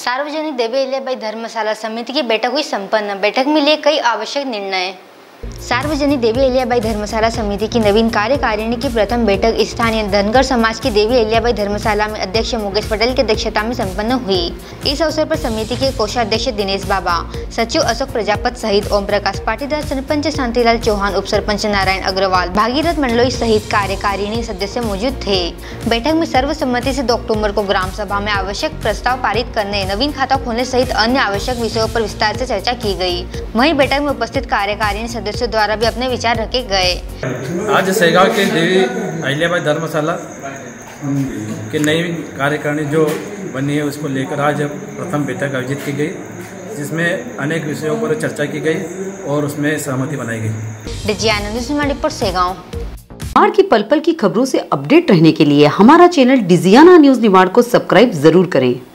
सार्वजनिक देवी अहिल्याबाई धर्मशाला समिति की बैठक हुई संपन्न। बैठक में लिए कई आवश्यक निर्णय। सार्वजनिक देवी अहिल्याबाई धर्मशाला समिति की नवीन कार्यकारिणी की प्रथम बैठक स्थानीय धनगर समाज की देवी अहिल्याबाई धर्मशाला में अध्यक्ष मुकेश पटेल की अध्यक्षता में संपन्न हुई। इस अवसर पर समिति के कोषाध्यक्ष दिनेश बाबा, सचिव अशोक प्रजापत सहित ओमप्रकाश पाटीदार, सरपंच शांतिलाल चौहान, उप सरपंच नारायण अग्रवाल, भागीरथ मंडलोई सहित कार्यकारिणी सदस्य मौजूद थे। बैठक में सर्वसम्मति से 2 अक्टूबर को ग्राम सभा में आवश्यक प्रस्ताव पारित करने, नवीन खाता खोलने सहित अन्य आवश्यक विषयों पर विस्तार से चर्चा की गयी। वहीं बैठक में उपस्थित कार्यकारिणी सदस्यों द्वारा भी अपने विचार रखे गए। आज सहगांव के देवी अहिल्याबाई धर्मशाला के नई कार्यकारिणी जो बनी है उसको लेकर आज प्रथम बैठक आयोजित की गई, जिसमें अनेक विषयों पर चर्चा की गई और उसमें सहमति बनाई गई। डिजियाना न्यूज़ निमाड़ सहगांव। निमाड़ की पल पल की खबरों से अपडेट रहने के लिए हमारा चैनल डिजियाना न्यूज़ निमाड़ को सब्सक्राइब जरूर करें।